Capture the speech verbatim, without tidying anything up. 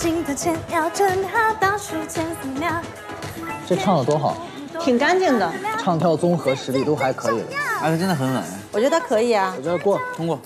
静的前摇，趁它倒数前四秒。这唱的多好，挺干净的，唱跳综合实力都还可以了。艾文真的很稳，我觉得可以啊，我觉得过，通过。